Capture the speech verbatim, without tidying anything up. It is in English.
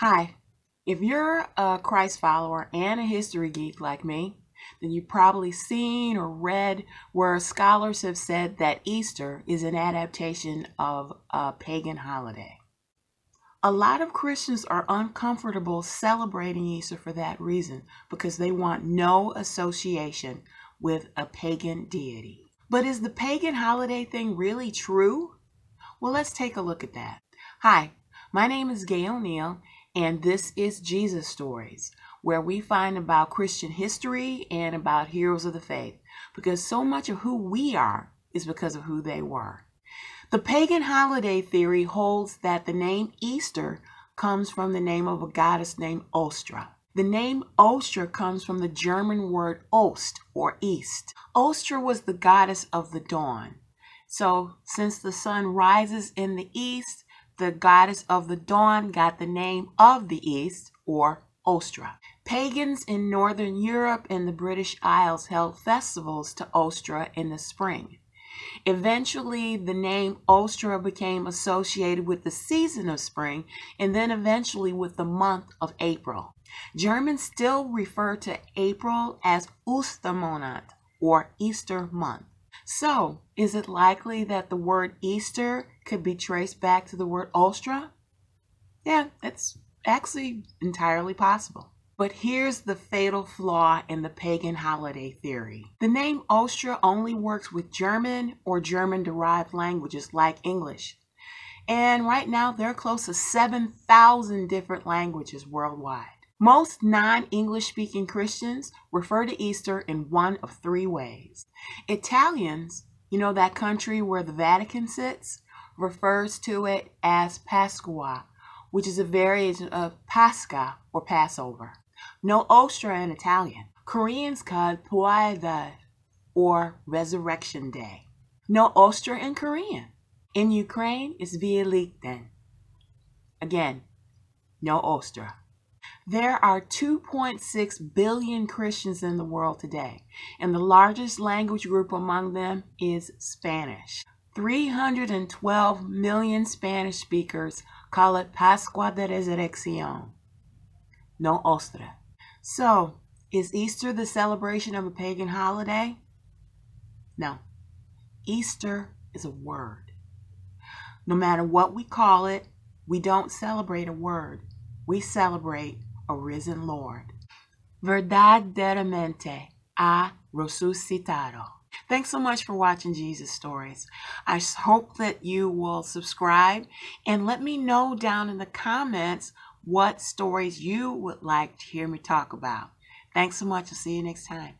Hi, if you're a Christ follower and a history geek like me, then you've probably seen or read where scholars have said that Easter is an adaptation of a pagan holiday. A lot of Christians are uncomfortable celebrating Easter for that reason, because they want no association with a pagan deity. But is the pagan holiday thing really true? Well, let's take a look at that. Hi, my name is Gail O'Neill, and this is Jesus Stories, where we find about Christian history and about heroes of the faith, because so much of who we are is because of who they were. The pagan holiday theory holds that the name Easter comes from the name of a goddess named Ostra. The name Ostra comes from the German word Ost, or east. Ostra was the goddess of the dawn. So since the sun rises in the east, the goddess of the dawn got the name of the East, or Ostra. Pagans in Northern Europe and the British Isles held festivals to Ostra in the spring. Eventually, the name Ostra became associated with the season of spring, and then eventually with the month of April. Germans still refer to April as Ostermonat, or Easter month. So, is it likely that the word Easter could be traced back to the word Ostra? Yeah, that's actually entirely possible. But here's the fatal flaw in the pagan holiday theory. The name Ostra only works with German or German-derived languages like English. And right now, there are close to seven thousand different languages worldwide. Most non-English-speaking Christians refer to Easter in one of three ways. Italians, you know, that country where the Vatican sits, refers to it as Pascha, which is a variation of Pascha, or Passover. No Ostra in Italian. Koreans call it Puida, or Resurrection Day. No Ostra in Korean. In Ukraine, it's Velykden. Again, no Ostra. There are two point six billion Christians in the world today, and the largest language group among them is Spanish. three hundred twelve million Spanish speakers call it Pascua de Resurrección, no Ostra. So, is Easter the celebration of a pagan holiday? No. Easter is a word. No matter what we call it, we don't celebrate a word. We celebrate a risen Lord. Verdaderamente ha resucitado. Thanks so much for watching Jesus Stories. I hope that you will subscribe and let me know down in the comments what stories you would like to hear me talk about. Thanks so much. I'll see you next time.